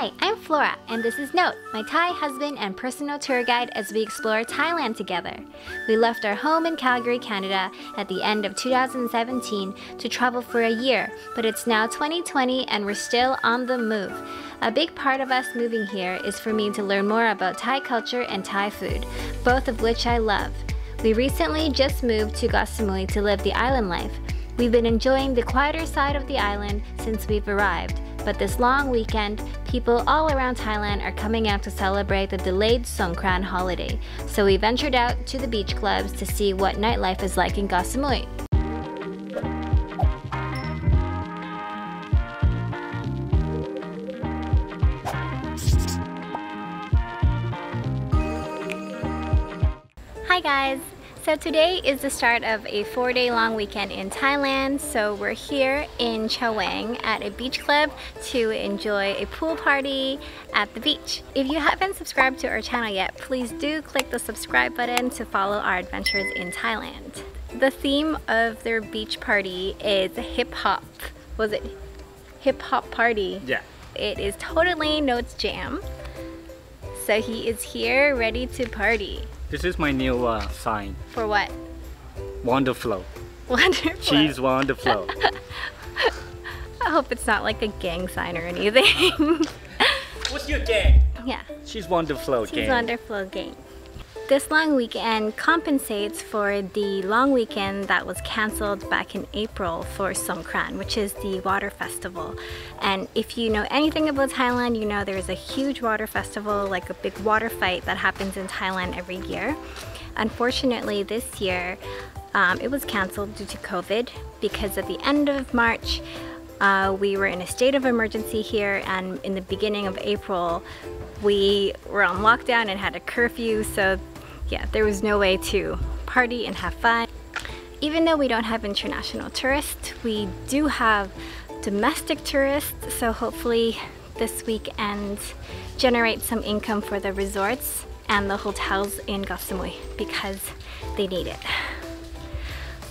Hi, I'm Flora, and this is Note, my Thai husband and personal tour guide as we explore Thailand together. We left our home in Calgary, Canada at the end of 2017 to travel for a year, but it's now 2020 and we're still on the move. A big part of us moving here is for me to learn more about Thai culture and Thai food, both of which I love. We recently just moved to Koh Samui to live the island life. We've been enjoying the quieter side of the island since we've arrived, but this long weekend, people all around Thailand are coming out to celebrate the delayed Songkran holiday, so we ventured out to the beach clubs to see what nightlife is like in Koh Samui. Hi guys! So today is the start of a 4-day long weekend in Thailand. So we're here in Chaweng at a beach club to enjoy a pool party at the beach. If you haven't subscribed to our channel yet, please do click the subscribe button to follow our adventures in Thailand. The theme of their beach party is hip hop. Was it hip hop party? Yeah. It is totally Note's jam. So he is here ready to party. This is my new sign. For what? Wanderflo. Wanderflo. Cheese Wanderflo. I hope it's not like a gang sign or anything. What's your gang? Yeah. Cheese Wanderflo gang. Cheese Wanderflo gang. This long weekend compensates for the long weekend that was cancelled back in April for Songkran, which is the water festival. And if you know anything about Thailand, you know there is a huge water festival, like a big water fight that happens in Thailand every year. Unfortunately, this year it was cancelled due to COVID, because at the end of March we were in a state of emergency here, and in the beginning of April we were on lockdown and had a curfew, so yeah, there was no way to party and have fun. Even though we don't have international tourists, we do have domestic tourists, so hopefully this weekend generates some income for the resorts and the hotels in Koh Samui because they need it.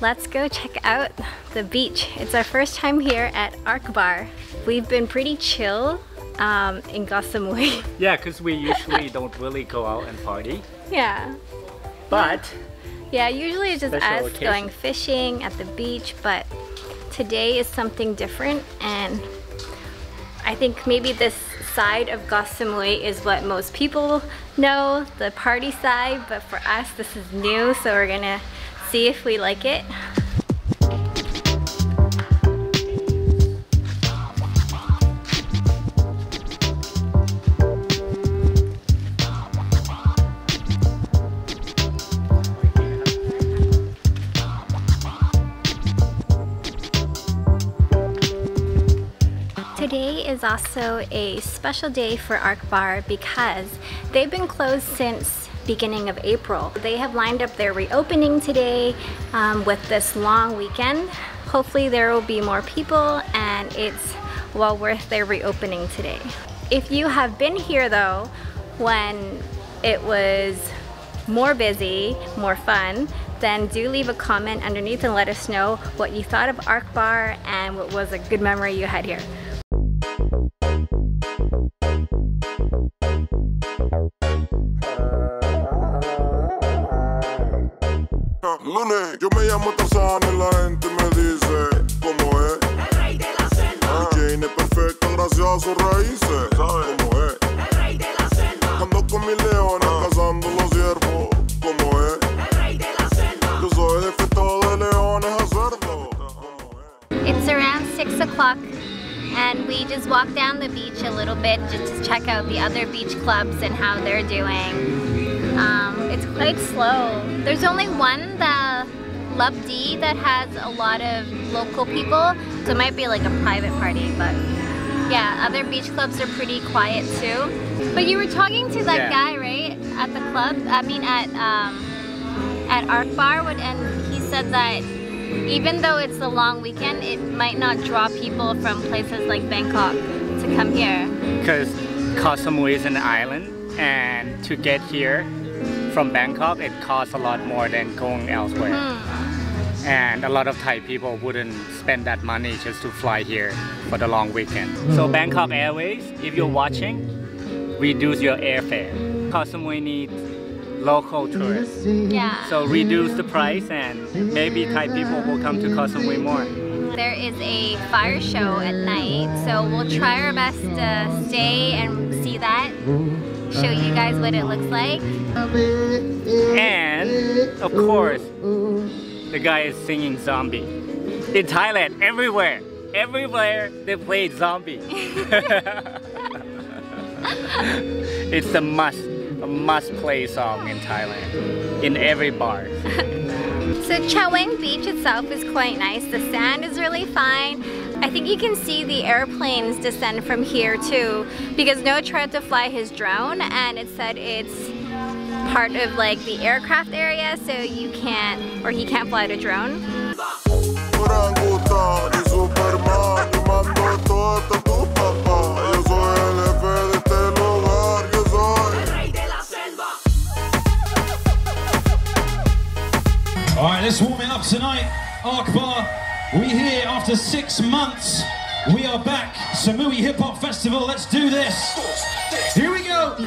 Let's go check out the beach. It's our first time here at Ark Bar. We've been pretty chill in Koh Samui. Yeah, because we usually don't really go out and party. Yeah. But yeah, usually it's just us going fishing at the beach, but today is something different, and I think maybe this side of Koh Samui is what most people know, the party side, but for us this is new, so we're gonna see if we like it. Today is also a special day for Ark Bar because they've been closed since beginning of April. They have lined up their reopening today with this long weekend. Hopefully there will be more people and it's well worth their reopening today. If you have been here though when it was more busy, more fun, then do leave a comment underneath and let us know what you thought of Ark Bar and what was a good memory you had here. Lunes, yo me llamo Tarzán y la gente me dice ¿cómo es? El rey de la selva. Jane es perfecta gracias a sus raíces. ¿Sabes cómo es? El rey de la selva. Ando con mi leona cazando los ciervos. ¿Cómo es? El rey de la selva. Yo soy de feto de leones a cerdos. It's around 6 o'clock and we just walked down the beach a little bit just to check out the other beach clubs and how they're doing. It's quite slow. There's only one, the Lub D, that has a lot of local people, so it might be like a private party, but yeah, other beach clubs are pretty quiet too. But you were talking to that guy, right, at the club? I mean at Ark Bar, and he said that even though it's a long weekend, it might not draw people from places like Bangkok to come here. Because Koh Samui is an island, and to get here from Bangkok, it costs a lot more than going elsewhere. and a lot of Thai people wouldn't spend that money just to fly here for the long weekend. So Bangkok Airways, if you're watching, reduce your airfare. Koh Samui needs local tourists. Yeah. So reduce the price and maybe Thai people will come to Koh Samui more. There is a fire show at night, so we'll try our best to stay and see that, show you guys what it looks like. And, of course, the guy is singing zombie. In Thailand, everywhere they play zombie. It's a must play song in Thailand, in every bar. So Chaweng Beach itself is quite nice. The sand is really fine. I think you can see the airplanes descend from here too, because Noah tried to fly his drone and it said it's part of like the aircraft area, so you can't, or he can't fly the drone. Alright, let's warm it up tonight. Ark Bar, we're here after 6 months. We are back. Samui Hip Hop Festival, let's do this. Here we go.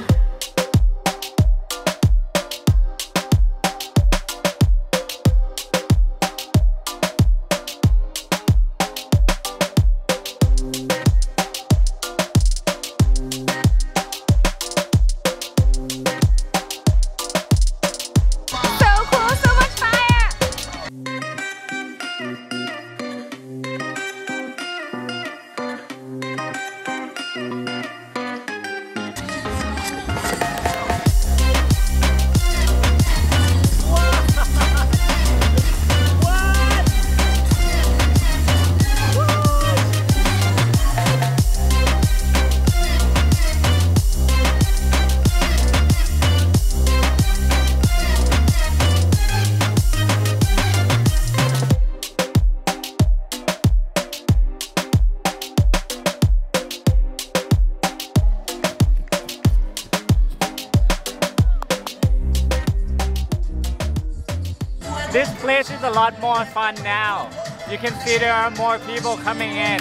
This place is a lot more fun now. You can see there are more people coming in.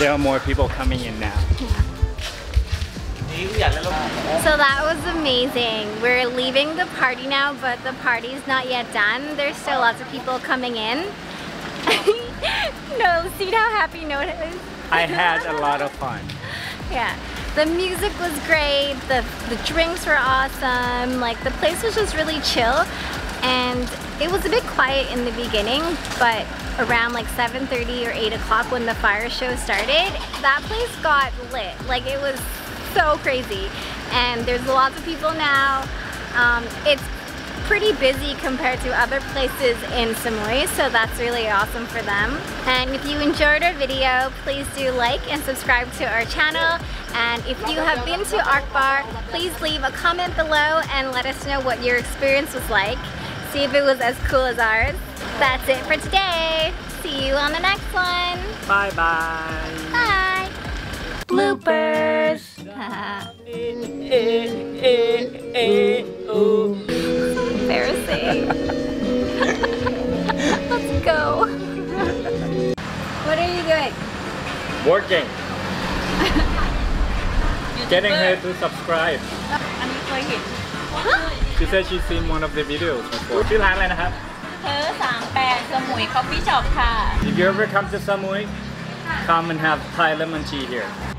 There are more people coming in now. So that was amazing. We're leaving the party now, but the party's not yet done. There's still lots of people coming in. No, see how happy Noah is? I had a lot of fun. Yeah. The music was great. The drinks were awesome. Like, the place was just really chill. And it was a bit quiet in the beginning, but around like 7:30 or 8 o'clock when the fire show started, that place got lit. Like, it was so crazy. And there's lots of people now. It's pretty busy compared to other places in Samui, so that's really awesome for them. And if you enjoyed our video, please do like and subscribe to our channel. And if you have been to Ark Bar, please leave a comment below and let us know what your experience was like. See if it was as cool as ours. That's it for today. See you on the next one. Bye bye. Bye. Bloopers. Embarrassing. Let's go. What are you doing? Working. Getting her to subscribe. Huh? She said she's seen one of the videos before. What's your name? PHURE38 Samui Coffee Shop. If you ever come to Samui, Come and have Thai lemon tea here.